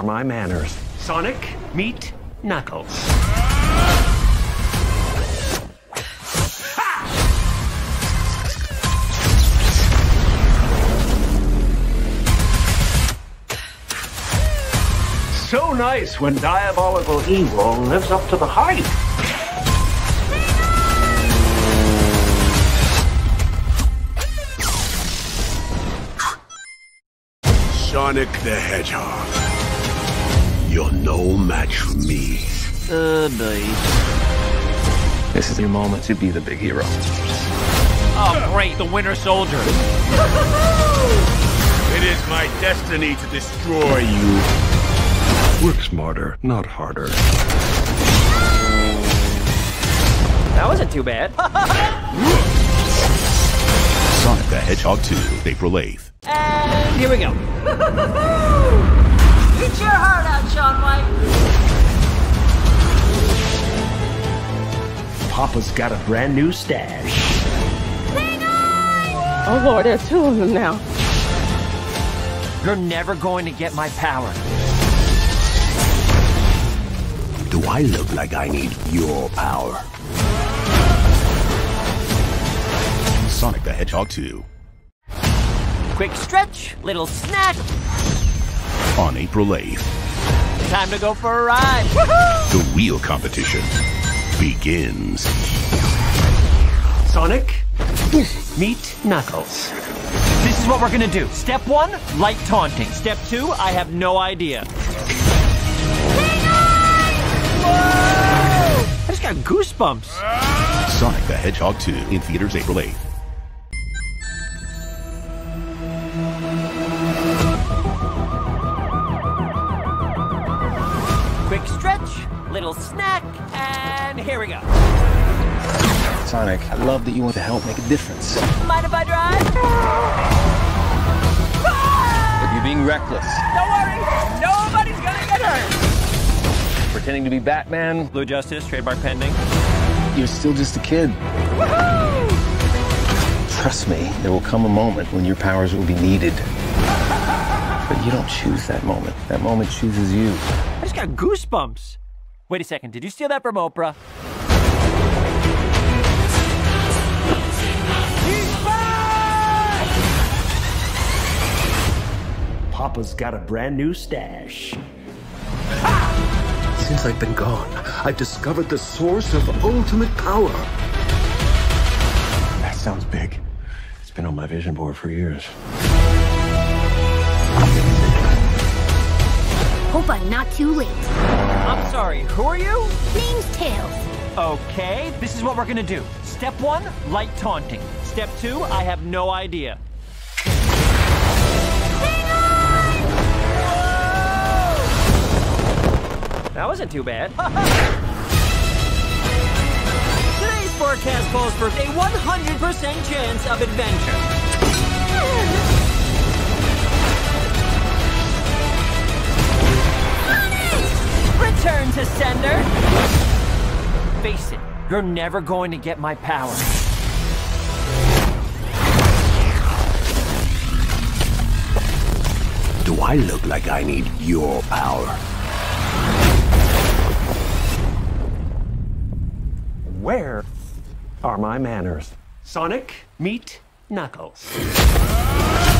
are my manners. Sonic, meet Knuckles. Ha! So nice when diabolical evil lives up to the hype. Sonic the Hedgehog. You're no match for me. Boy. This is your moment to be the big hero. Oh, great, the Winter Soldier. It is my destiny to destroy you. Work smarter, not harder. That wasn't too bad. Sonic the Hedgehog 2, April 8th. And here we go. Eat your heart out, Shaun White. Papa's got a brand new stash. Hang on! Oh Lord, there's two of them now. You're never going to get my power. Do I look like I need your power? Sonic the Hedgehog 2. Quick stretch, little snack. On April 8th. Time to go for a ride. Woohoo! The wheel competition begins. Sonic, meet Knuckles. This is what we're gonna do. Step 1, light taunting. Step 2, I have no idea. Hang on! Whoa! I just got goosebumps. Sonic the Hedgehog 2 in theaters April 8th. Quick stretch, little snack, and here we go. Sonic, I love that you want to help make a difference. Mind if I drive? Ah! You're being reckless. Don't worry, nobody's gonna get hurt. Pretending to be Batman. Blue Justice, trademark pending. You're still just a kid. Woohoo! Trust me, there will come a moment when your powers will be needed. But you don't choose that moment. That moment chooses you. I just got goosebumps. Wait a second, did you steal that from Oprah? He's back! Papa's got a brand new stash. Ha! Since I've been gone, I've discovered the source of ultimate power. That sounds big. It's been on my vision board for years. Hope I'm not too late. I'm sorry, who are you? Name's Tails. Okay, this is what we're gonna do. Step 1, light taunting. Step 2, I have no idea. Hang on! That wasn't too bad. Today's forecast calls for a 100% chance of adventure. Return to sender. Face it, you're never going to get my power. Do I look like I need your power? Where are my manners? Sonic, meet Knuckles.